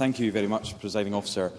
Thank you very much, Presiding Officer.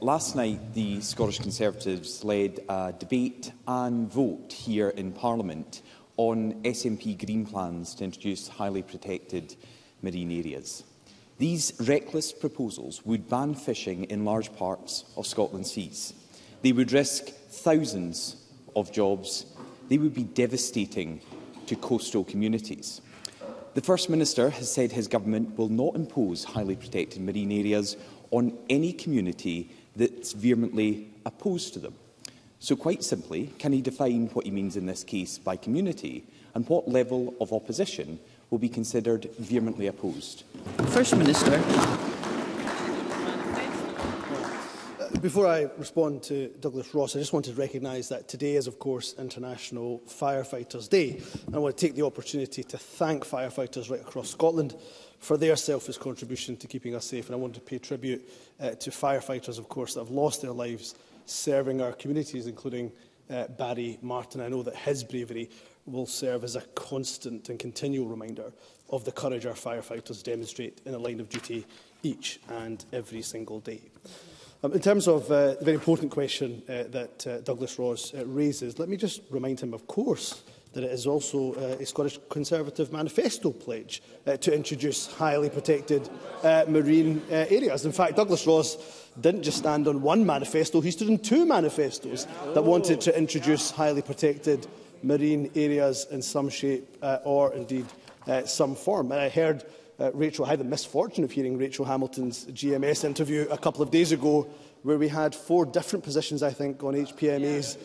Last night, the Scottish Conservatives led a debate and vote here in Parliament on SNP green plans to introduce highly protected marine areas. These reckless proposals would ban fishing in large parts of Scotland's seas. They would risk thousands of jobs. They would be devastating to coastal communities. The First Minister has said his government will not impose highly protected marine areas on any community that's vehemently opposed to them. So, quite simply, can he define what he means in this case by community and what level of opposition will be considered vehemently opposed? First Minister. Before I respond to Douglas Ross, I just want to recognise that today is, of course, International Firefighters' Day. I want to take the opportunity to thank firefighters right across Scotland for their selfless contribution to keeping us safe. And I want to pay tribute to firefighters, of course, that have lost their lives serving our communities, including Barry Martin. I know that his bravery will serve as a constant and continual reminder of the courage our firefighters demonstrate in a line of duty each and every single day. In terms of the very important question that Douglas Ross raises, let me just remind him, of course, that it is also a Scottish Conservative manifesto pledge to introduce highly protected marine areas. In fact, Douglas Ross didn't just stand on one manifesto, he stood on two manifestos that wanted to introduce highly protected marine areas in some shape or, indeed, some form. And I heard Rachel, I had the misfortune of hearing Rachel Hamilton's GMS interview a couple of days ago, where we had four different positions, I think, on HPMAs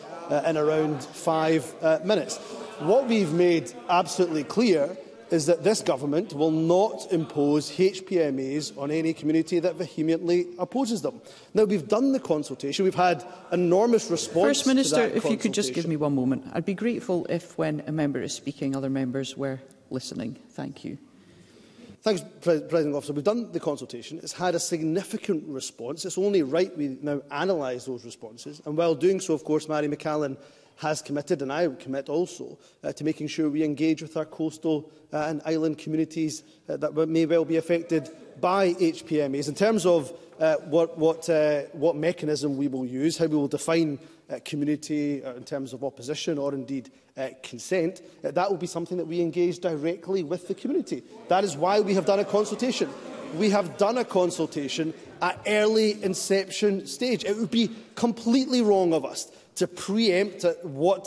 in around 5 minutes. What we've made absolutely clear is that this government will not impose HPMAs on any community that vehemently opposes them. Now, we've done the consultation. We've had enormous response. First Minister, if you could just give me one moment. I'd be grateful if, when a member is speaking, other members were listening. Thank you. Thanks, President Officer. We've done the consultation. It's had a significant response. It's only right we now analyse those responses. And while doing so, of course, Mary McAllen has committed, and I would commit also, to making sure we engage with our coastal and island communities that may well be affected by HPMAs. In terms of what mechanism we will use, how we will define community in terms of opposition or indeed consent, that will be something that we engage directly with the community. That is why we have done a consultation. We have done a consultation at early inception stage. It would be completely wrong of us to preempt what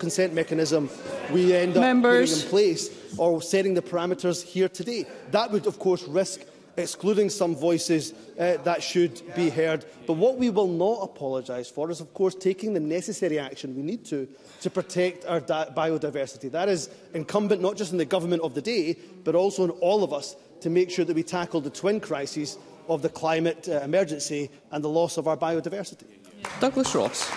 consent mechanism we end up putting in place or setting the parameters here today. That would, of course, risk excluding some voices that should be heard. But what we will not apologise for is, of course, taking the necessary action we need to protect our biodiversity. That is incumbent not just on the government of the day, but also on all of us to make sure that we tackle the twin crises of the climate emergency and the loss of our biodiversity. Douglas Ross.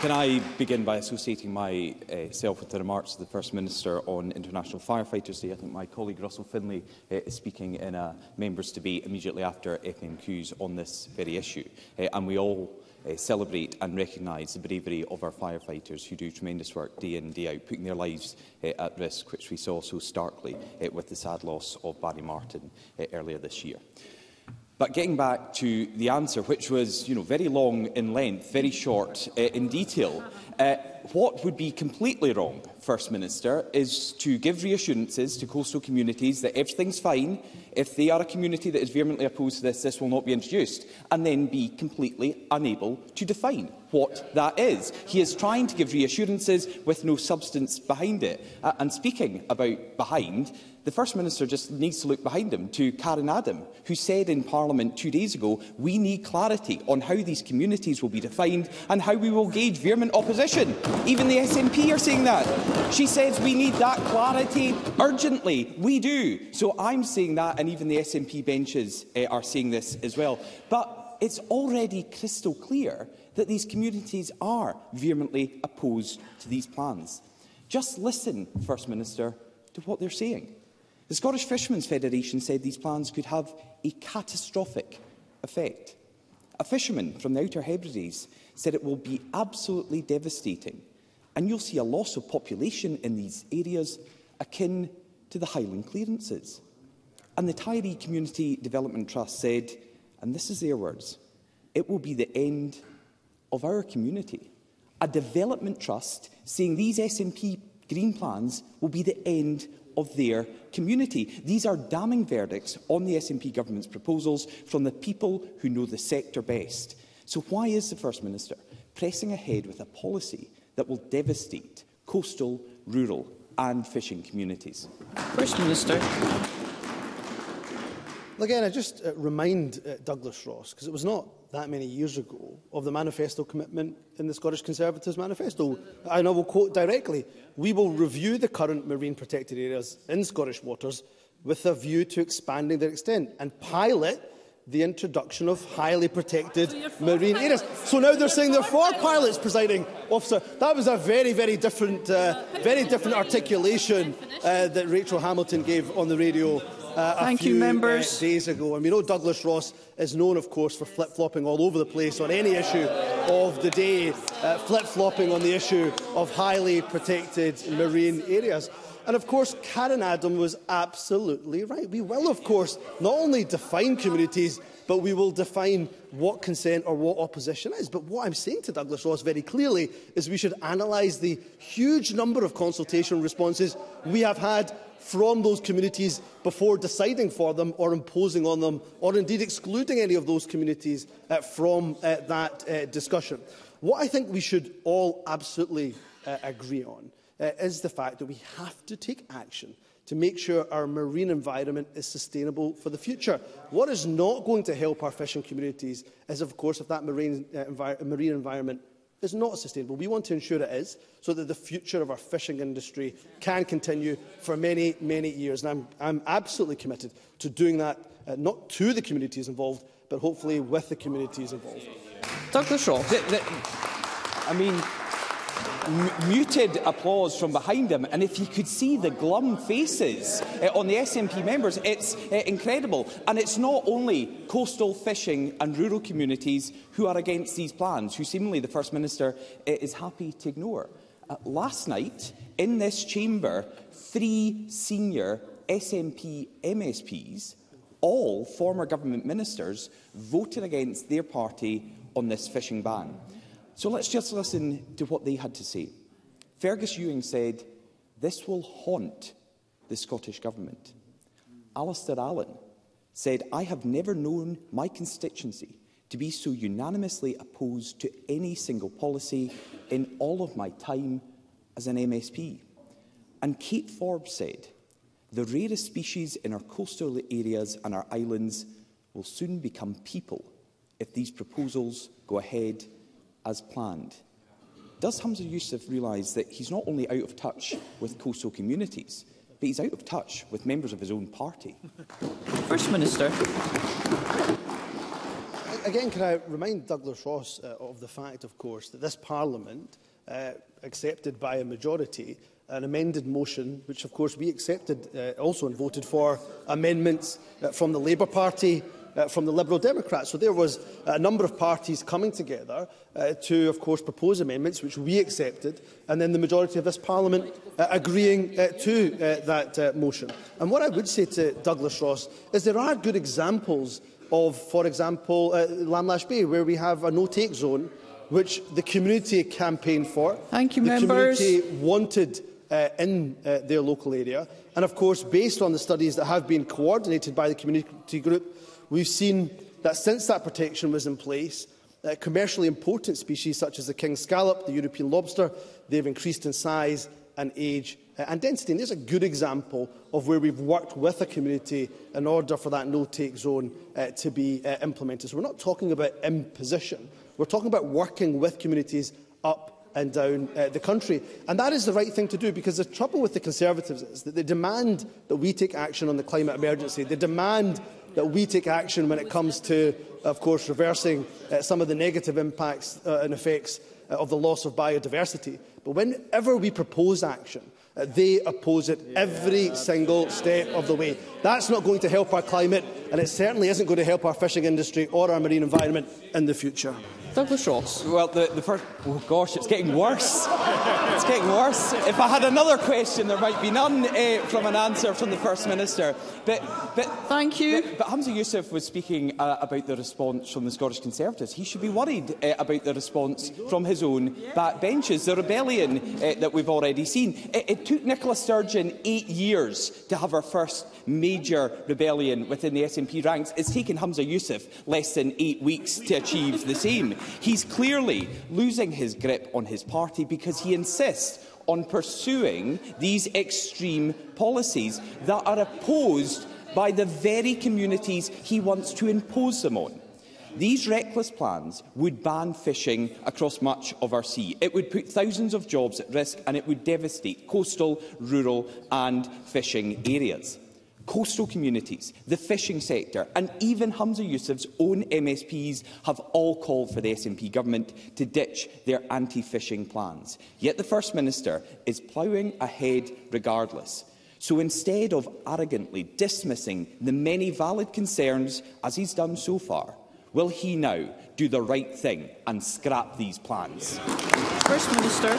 Can I begin by associating myself with the remarks of the First Minister on International Firefighters Day? I think my colleague Russell Finlay is speaking in a members' debate immediately after FMQs on this very issue. And we all celebrate and recognise the bravery of our firefighters who do tremendous work day in, day out, putting their lives at risk, which we saw so starkly with the sad loss of Barry Martin earlier this year. But getting back to the answer, which was very long in length, very short in detail, what would be completely wrong, First Minister, is to give reassurances to coastal communities that everything's fine. If they are a community that is vehemently opposed to this, this will not be introduced, and then be completely unable to define what that is. He is trying to give reassurances with no substance behind it. And speaking about behind, the First Minister just needs to look behind him to Karen Adam, who said in Parliament 2 days ago, we need clarity on how these communities will be defined and how we will gauge vehement opposition. Even the SNP are saying that. She says we need that clarity urgently. We do. So I'm saying that, and even the SNP benches are saying this as well. But it's already crystal clear that these communities are vehemently opposed to these plans. Just listen, First Minister, to what they're saying. The Scottish Fishermen's Federation said these plans could have a catastrophic effect. A fisherman from the Outer Hebrides said it will be absolutely devastating, and you'll see a loss of population in these areas akin to the Highland clearances. And the Tyree Community Development Trust said, and this is their words, it will be the end of our community. A development trust saying these SNP green plans will be the end of their community. These are damning verdicts on the SNP government's proposals from the people who know the sector best. So why is the First Minister pressing ahead with a policy that will devastate coastal, rural and fishing communities? First Minister. Again, I just remind Douglas Ross, because it was not that many years ago, of the manifesto commitment in the Scottish Conservatives manifesto. And I will quote directly, we will review the current marine protected areas in Scottish waters with a view to expanding their extent and pilot the introduction of highly protected marine areas. So now they're saying they're for pilots, presiding officer. That was a very, very different articulation that Rachel Hamilton gave on the radio a few days ago. And we know Douglas Ross is known, of course, for flip-flopping all over the place on any issue of the day, flip-flopping on the issue of highly protected marine areas. And, of course, Karen Adam was absolutely right. We will, of course, not only define communities, but we will define what consent or what opposition is. But what I'm saying to Douglas Ross very clearly is we should analyse the huge number of consultation responses we have had from those communities before deciding for them or imposing on them or indeed excluding any of those communities from that discussion. What I think we should all absolutely agree on is the fact that we have to take action to make sure our marine environment is sustainable for the future. What is not going to help our fishing communities is, of course, if that marine environment is not sustainable. We want to ensure it is, so that the future of our fishing industry can continue for many, many years. And I'm absolutely committed to doing that, not to the communities involved, but hopefully with the communities involved. Douglas Ross. I mean, muted applause from behind him, and if you could see the glum faces on the SNP members, it's incredible. And it's not only coastal, fishing and rural communities who are against these plans, who seemingly the First Minister is happy to ignore. Last night, in this chamber, 3 senior SNP MSPs, all former government ministers, voted against their party on this fishing ban. So let's just listen to what they had to say. Fergus Ewing said, "This will haunt the Scottish Government." Alistair Allan said, "I have never known my constituency to be so unanimously opposed to any single policy in all of my time as an MSP." And Kate Forbes said, "The rarest species in our coastal areas and our islands will soon become people if these proposals go ahead as planned." Does Humza Yousaf realise that he's not only out of touch with coastal communities, but he's out of touch with members of his own party? First Minister. Again, can I remind Douglas Ross of the fact, of course, that this Parliament accepted by a majority an amended motion, which, of course, we accepted also and voted for amendments from the Labour Party, from the Liberal Democrats. So there was a number of parties coming together to, of course, propose amendments, which we accepted, and then the majority of this Parliament agreeing to that motion. And what I would say to Douglas Ross is there are good examples of, for example, Lamlash Bay, where we have a no-take zone, which the community campaigned for. Thank you, members. The community wanted in their local area. And, of course, based on the studies that have been coordinated by the community group, we've seen that since that protection was in place, commercially important species such as the king scallop, the European lobster, they've increased in size and age and density. And there's a good example of where we've worked with a community in order for that no-take zone to be implemented. So we're not talking about imposition. We're talking about working with communities up and down the country. And that is the right thing to do, because the trouble with the Conservatives is that they demand that we take action on the climate emergency. They demand that we take action when it comes to, of course, reversing some of the negative impacts and effects of the loss of biodiversity. But whenever we propose action, they oppose it every single step of the way. That's not going to help our climate, and it certainly isn't going to help our fishing industry or our marine environment in the future. Douglas Ross. Well, the first... Oh, gosh, it's getting worse. It's getting worse. If I had another question, there might be none from an answer from the First Minister. But thank you. But Humza Yousaf was speaking about the response from the Scottish Conservatives. He should be worried about the response from his own backbenches, the rebellion that we've already seen. It took Nicola Sturgeon 8 years to have her first major rebellion within the SNP ranks. It's taken Humza Yousaf less than 8 weeks to achieve the same. He's clearly losing his grip on his party because he insists on pursuing these extreme policies that are opposed by the very communities he wants to impose them on. These reckless plans would ban fishing across much of our sea. It would put thousands of jobs at risk and it would devastate coastal, rural and fishing areas. Coastal communities, the fishing sector and even Humza Yousaf's own MSPs have all called for the SNP government to ditch their anti-fishing plans. Yet the First Minister is ploughing ahead regardless. So instead of arrogantly dismissing the many valid concerns, as he's done so far, will he now do the right thing and scrap these plans? First Minister.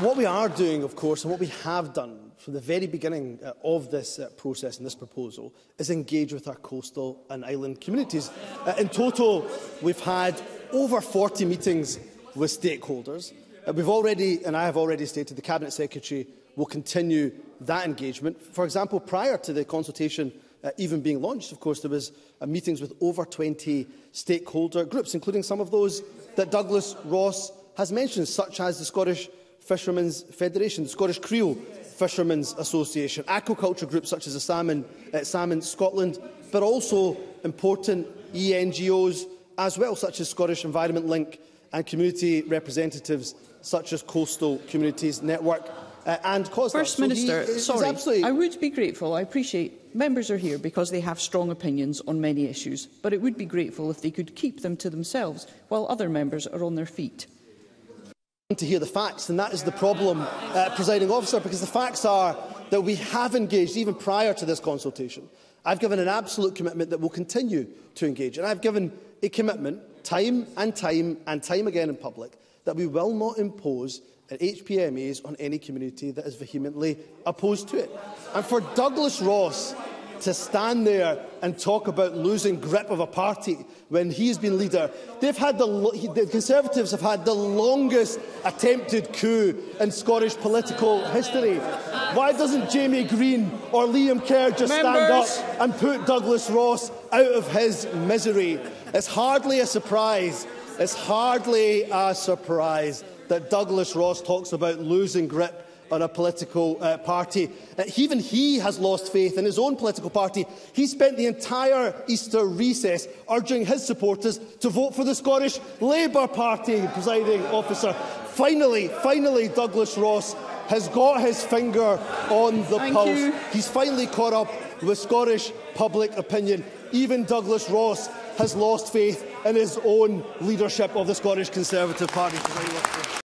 What we are doing, of course, and what we have done from the very beginning of this process and this proposal is engage with our coastal and island communities. In total, we've had over 40 meetings with stakeholders. We've already, and I have already stated, the Cabinet Secretary will continue that engagement. For example, prior to the consultation even being launched, of course, there was meetings with over 20 stakeholder groups, including some of those that Douglas Ross has mentioned, such as the Scottish Fishermen's Federation, the Scottish Creole Fishermen's Association, aquaculture groups such as the Salmon Scotland, but also important NGOs as well, such as Scottish Environment Link and community representatives such as Coastal Communities Network and COSLA. First Minister, sorry, absolutely... I would be grateful, I appreciate members are here because they have strong opinions on many issues, but it would be grateful if they could keep them to themselves while other members are on their feet. To hear the facts, and that is the problem, Presiding Officer, because the facts are that we have engaged even prior to this consultation. I've given an absolute commitment that we'll continue to engage, and I've given a commitment time and time and time again in public that we will not impose HPMAs on any community that is vehemently opposed to it. And for Douglas Ross to stand there and talk about losing grip of a party when he's been leader. They've had the Conservatives have had the longest attempted coup in Scottish political history. Why doesn't Jamie Green or Liam Kerr just stand up and put Douglas Ross out of his misery? It's hardly a surprise. It's hardly a surprise that Douglas Ross talks about losing grip on a political party. Even he has lost faith in his own political party. He spent the entire Easter recess urging his supporters to vote for the Scottish Labour Party, Presiding Officer. Finally, Douglas Ross has got his finger on the pulse. He's finally caught up with Scottish public opinion. Even Douglas Ross has lost faith in his own leadership of the Scottish Conservative Party.